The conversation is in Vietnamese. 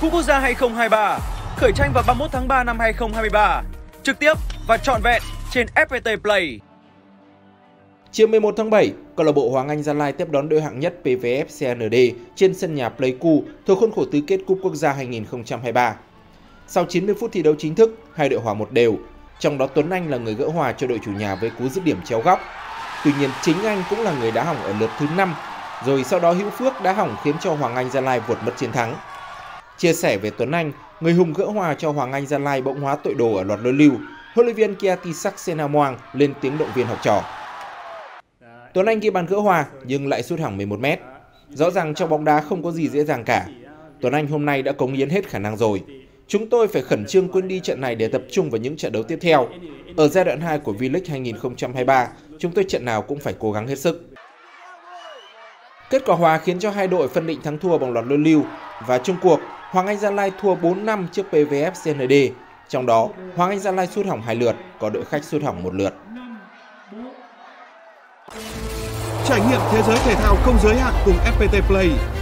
Cúp Quốc gia 2023 khởi tranh vào 31 tháng 3 năm 2023, trực tiếp và trọn vẹn trên FPT Play. Chiều 11 tháng 7, câu lạc bộ Hoàng Anh Gia Lai tiếp đón đội hạng nhất PVFCNĐ trên sân nhà Pleiku thuộc khuôn khổ tứ kết Cúp Quốc gia 2023. Sau 90 phút thi đấu chính thức, hai đội hòa một đều, trong đó Tuấn Anh là người gỡ hòa cho đội chủ nhà với cú dứt điểm treo góc. Tuy nhiên chính anh cũng là người đã hỏng ở lượt thứ 5, rồi sau đó Hữu Phước đã hỏng khiến cho Hoàng Anh Gia Lai vượt mất chiến thắng. Chia sẻ về Tuấn Anh, người hùng gỡ hòa cho Hoàng Anh Gia Lai bỗng hóa tội đồ ở loạt luân lưu, huấn luyện viên Kiatisak Senamuang lên tiếng động viên học trò. Tuấn Anh ghi bàn gỡ hòa nhưng lại sút hỏng 11 mét. Rõ ràng trong bóng đá không có gì dễ dàng cả. Tuấn Anh hôm nay đã cống hiến hết khả năng rồi. Chúng tôi phải khẩn trương quên đi trận này để tập trung vào những trận đấu tiếp theo. Ở giai đoạn 2 của V-League 2023, chúng tôi trận nào cũng phải cố gắng hết sức. Kết quả hòa khiến cho hai đội phân định thắng thua bằng loạt luân lưu và chung cuộc, Hoàng Anh Gia Lai thua 4-5 trước PVFCNĐ. Trong đó, Hoàng Anh Gia Lai sút hỏng 2 lượt, còn đội khách sút hỏng 1 lượt. Trải nghiệm thế giới thể thao không giới hạn cùng FPT Play.